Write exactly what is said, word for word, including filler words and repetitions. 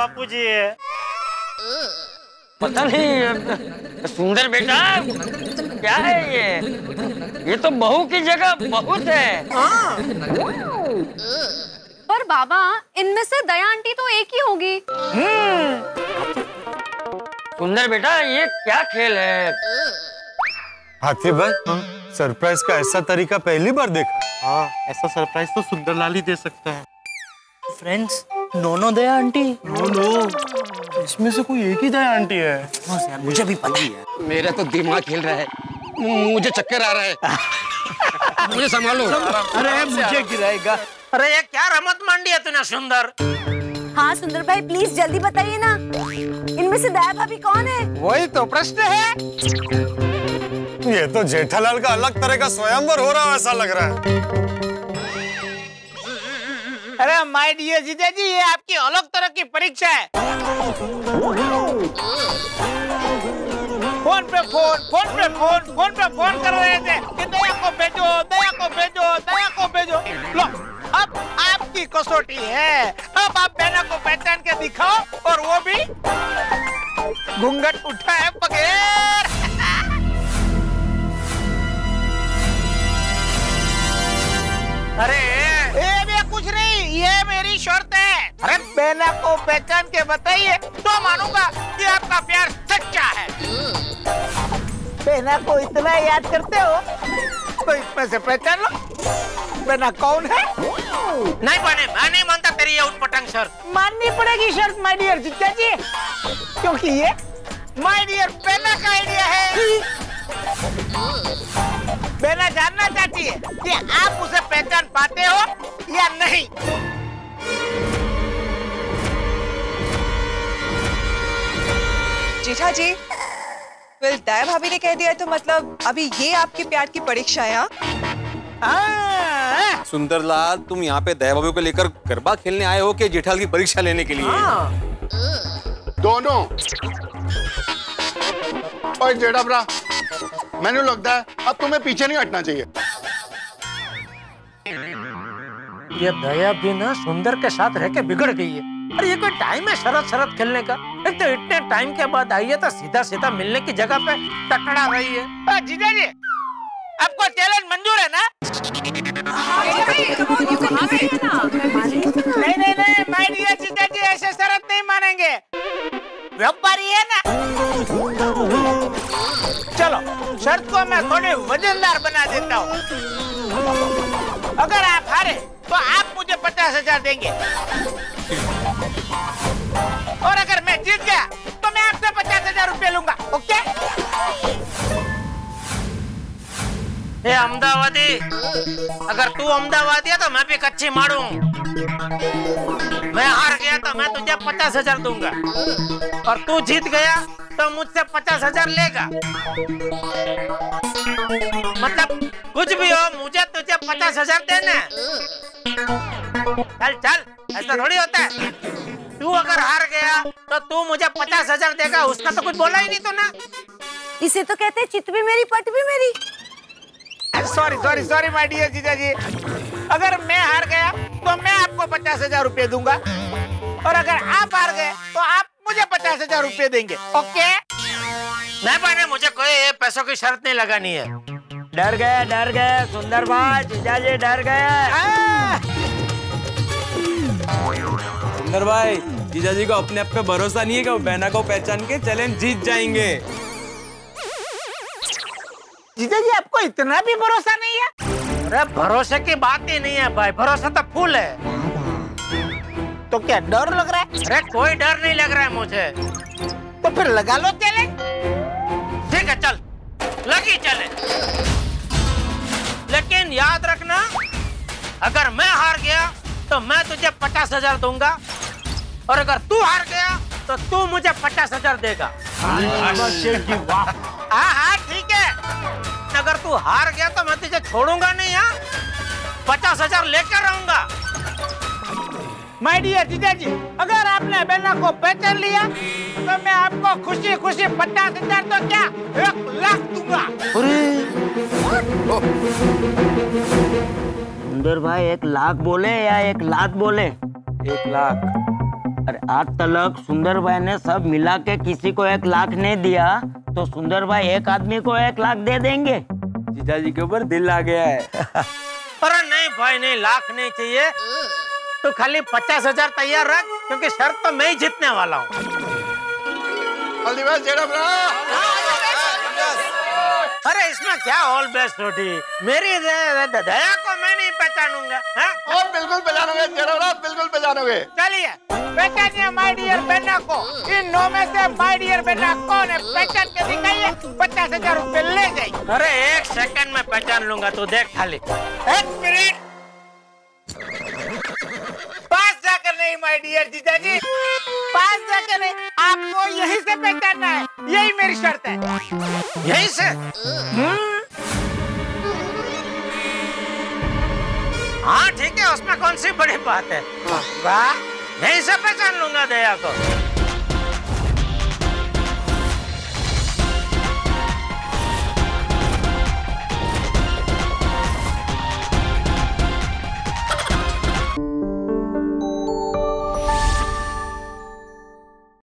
बापूजी। पता नहीं सुंदर बेटा क्या है ये, ये तो बहू की जगह बहुत है। हाँ। पर बाबा इनमें से दया आंटी तो एक ही होगी। सुंदर बेटा ये क्या खेल है? हाथी भाई सरप्राइज का ऐसा तरीका पहली बार देखा। हाँ ऐसा सरप्राइज तो सुंदरलाल ही दे सकता है। Friends no no Daya aunty, no no इसमें से कोई एक ही दया आंटी है। मुझे भी पता है। मेरा तो दिमाग खेल रहा है, मुझे चक्कर आ रहा है। मुझे संभालो। अरे मुझे गिराएगा। अरे ये क्या रमत मांडी है तूने सुंदर। हाँ सुंदर भाई प्लीज जल्दी बताइए ना, इनमें से दया भाभी कौन है? वही तो प्रश्न है। ये तो जेठालाल का अलग तरह का स्वयंवर हो रहा है ऐसा लग रहा है। अरे माय डियर जीजा जी ये आपकी अलग तरह की परीक्षा है। फोन पे फोन फोन पे फोन फोन पे फोन कर रहे थे कि दया को भेजो दया को भेजो दया को भेजो। लो अब आपकी कसौटी है, अब आप बहना को पहचान के दिखाओ और वो भी घूंघट उठा है पगेर। अरे ये भी कुछ नहीं, ये मेरी शर्त है। अरे बहना को पहचान के बताइए तो मानूंगा कि आपका प्यार सच्चा है। बहना को इतना याद करते हो तो इसमें से पहचान लो बहना कौन है। नहीं माने, मैं नहीं मानता तेरी ये उटपटांग शर्त। माननी पड़ेगी शर्त माय डियर जीजा जी, क्योंकि ये माय डियर बहना का आइडिया है। बहना जानना चाहती है कि आप उसे पहचान पाते हो या नहीं। जीठा जी well, दया भाभी ने कह दिया तो मतलब अभी ये आपके प्यार की परीक्षा है। हाँ सुंदरलाल तुम यहाँ पे दया भाभी को लेकर गरबा खेलने आए हो कि जेठालाल की परीक्षा लेने के लिए? हाँ। दोनों। ओए जेठा ब्रा मैंने लगता है अब तुम्हें पीछे नहीं हटना चाहिए। ये दया भी ना सुंदर के साथ रह के बिगड़ गई है। अरे ये कोई टाइम है शरत शरत खेलने का? एक तो इतने टाइम के बाद आई है तो सीधा सीधा मिलने की जगह पे टकरा रही है। जीजा जी आपको चैलेंज मंजूर है ना? नहीं नहीं नहीं माय डियर जीजा जी ऐसे शरत नहीं मानेंगे, व्यापारी है ना। चलो शर्त को मैं थोड़ी वजनदार बना देता हूँ। अगर आप हारे तो आप मुझे पचास हजार देंगे और अगर मैं जीत गया तो मैं आपसे पचास हजार रूपए लूंगा। ओके? ये अहमदाबादी, अगर तू अहमदाबादी है तो मैं भी कच्ची मारूं। मैं हार गया तो मैं तुझे पचास हजार दूंगा और तू जीत गया तो मुझसे पचास हजार लेगा। मतलब कुछ भी हो मुझे तुझे पचास हजार देना। चल चल ऐसा थोड़ी होता है। तू अगर हार गया तो तू मुझे पचास हजार देगा, उसका तो कुछ बोला ही नहीं तो ना। इसे तो कहते चित भी मेरी पट भी मेरी। Sorry sorry sorry my dear जीजा जी, अगर मैं हार गया तो मैं आपको पचास हजार रूपए दूंगा और अगर आप हार गए तो आप मुझे पचास हजार रूपए देंगे। ओके? नहीं बने मुझे कोई पैसों की शर्त नहीं लगानी है। डर गया डर गया सुंदर भाई, जीजा जी डर गए। सुंदर भाई जीजा जी को अपने आप पे भरोसा नहीं है कि वो बहना को पहचान के चैलेंज जीत जाएंगे। जीजा जी आपको इतना भी भरोसा नहीं है? अरे भरोसे की बात ही नहीं है भाई, भरोसा तो फुल है। तो क्या डर लग रहा है? अरे कोई डर नहीं लग रहा है मुझे। तो फिर लगा लो चैलेंज। ठीक है चल लगी चैलेंज, लेकिन याद रखना अगर मैं हार गया तो मैं तुझे पचास हजार दूंगा और अगर तू हार गया तो तू मुझे पचास हजार देगा। हाँ हाँ ठीक है। अगर तू हार गया तो मैं तुझे छोड़ूंगा नहीं। हाँ पचास हजार लेकर रहूंगा। माय डियर जीजा जी अगर आपने बहना को पहचान लिया तो मैं आपको खुशी खुशी पचास हजार तो क्या एक लाख दूंगा। सुंदर भाई एक लाख बोले या एक लाख बोले? एक लाख। आज तक सुंदर भाई ने सब मिला के किसी को एक लाख नहीं दिया, तो सुंदर भाई एक आदमी को एक लाख दे देंगे। जीजा जी के ऊपर दिल आ गया है। अरे नहीं भाई नहीं, लाख नहीं चाहिए, तो खाली पचास हजार तैयार रख, क्योंकि शर्त तो मैं ही जीतने वाला हूँ। अरे इसमें क्या ऑल बेस्ट होती, मेरी दया को मैं नहीं पहचानूंगा। बिल्कुल पहचानूंगा, बिल्कुल पहचानूंगे। चलिए पहचानिए माय डियर बेटा को, इन नौ में से माय डियर बेटा कौन है, पहचान के दिखाइए, पचास हजार रूपए ले जाइए। अरे एक सेकंड में पहचान लूंगा, तो देख खाली एक मिनट। पास जाकर नहीं माय डियर जीजा जी, पास जाकर नहीं, आपको यहीं से पहचानना है, यही मेरी शर्त है। यहीं से? हाँ ठीक है, उसमें कौन सी बड़ी बात है, वाह यहीं से पहचान लूंगा दया को।